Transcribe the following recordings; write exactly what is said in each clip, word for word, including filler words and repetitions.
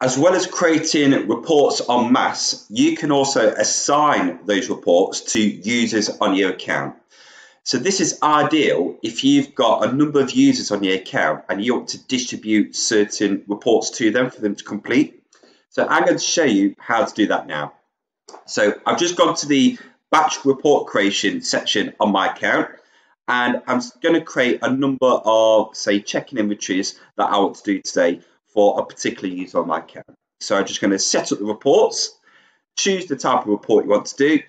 As well as creating reports en masse, you can also assign those reports to users on your account. So this is ideal if you've got a number of users on your account and you want to distribute certain reports to them for them to complete. So I'm going to show you how to do that now. So I've just gone to the batch report creation section on my account, and I'm going to create a number of, say, check-in inventories that I want to do today for a particular user on my account. So I'm just going to set up the reports, choose the type of report you want to do,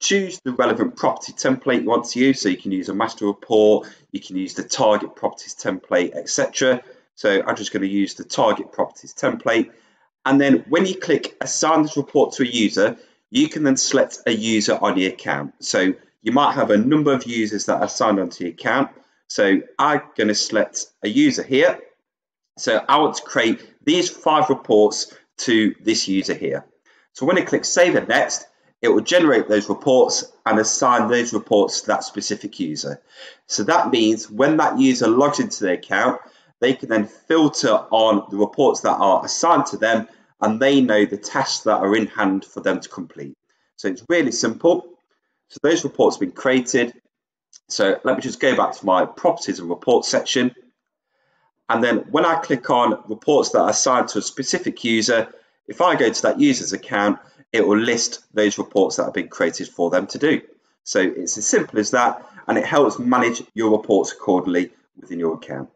choose the relevant property template you want to use. So you can use a master report, you can use the target properties template, et cetera. So I'm just going to use the target properties template. And then when you click assign this report to a user, you can then select a user on your account. So you might have a number of users that are signed onto your account. So I'm going to select a user here. So I want to create these five reports to this user here. So when I click Save and Next, it will generate those reports and assign those reports to that specific user. So that means when that user logs into their account, they can then filter on the reports that are assigned to them, and they know the tasks that are in hand for them to complete. So it's really simple. So those reports have been created. So let me just go back to my properties and reports section. And then when I click on reports that are assigned to a specific user, if I go to that user's account, it will list those reports that have been created for them to do. So it's as simple as that, and it helps manage your reports accordingly within your account.